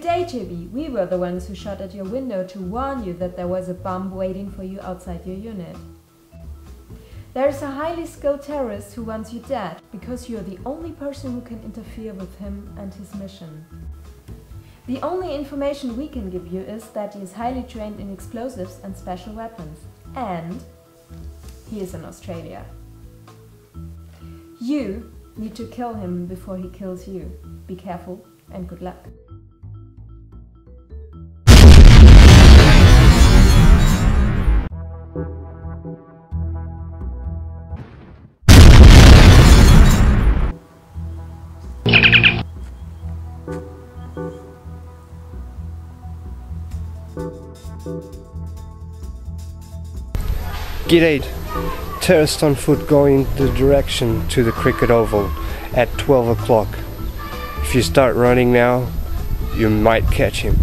day, JB. We were the ones who shot at your window to warn you that there was a bomb waiting for you outside your unit. There is a highly skilled terrorist who wants you dead, because you are the only person who can interfere with him and his mission. The only information we can give you is that he is highly trained in explosives and special weapons, and he is in Australia. You need to kill him before he kills you. Be careful and good luck. G'day, terrorist on foot going the direction to the cricket oval at 12 o'clock. If you start running now, you might catch him.